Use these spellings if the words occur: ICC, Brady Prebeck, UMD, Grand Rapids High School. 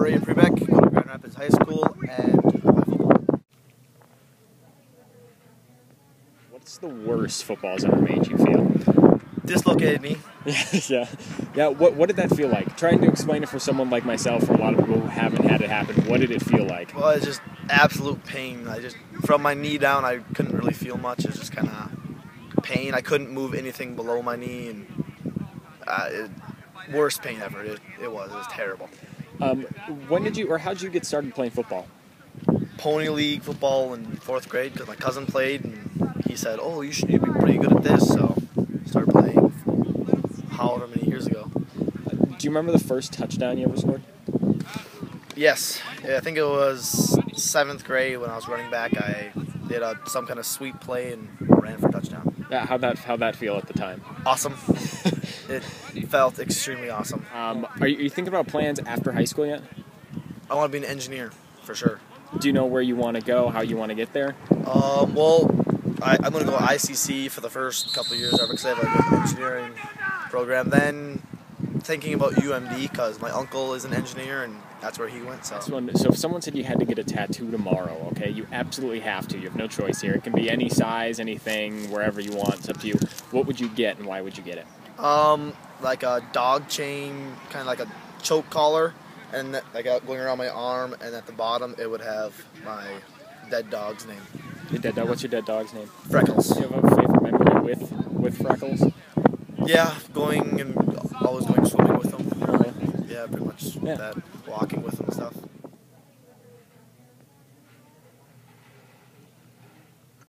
Brady Prebeck, go to Grand Rapids High School, and what's the worst football's ever made you feel? Dislocated me. Yeah. What did that feel like? Trying to explain it for someone like myself, or a lot of people who haven't had it happen, what did it feel like? Well, it's just absolute pain. From my knee down, I couldn't really feel much. It was just kind of pain. I couldn't move anything below my knee, and worst pain ever. It was terrible. When did you, or how did you get started playing football? Pony league football in 4th grade, because my cousin played, and he said, "Oh, you should be pretty good at this." So I started playing however many years ago. Do you remember the first touchdown you ever scored? Yes. Yeah, I think it was 7th grade when I was running back. I did some kind of sweep play and ran for a touchdown. Yeah, how'd that feel at the time? Awesome. It felt extremely awesome. Are you thinking about plans after high school yet? I want to be an engineer, for sure. Do you know where you want to go, how you want to get there? I'm going to go to ICC for the first couple of years ever, because I have an engineering program. Then thinking about UMD, because my uncle is an engineer, and that's where he went. So if someone said you had to get a tattoo tomorrow, okay, you absolutely have to. You have no choice here. It can be any size, anything, wherever you want. It's up to you. What would you get, and why would you get it? Like a dog chain, kind of like a choke collar, and that, like going around my arm, and at the bottom it would have my dead dog's name. Your dead dog? What's your dead dog's name? Freckles. Do you have a favorite memory with Freckles? Yeah, always going swimming with them. Yeah, pretty much that, walking with them and stuff.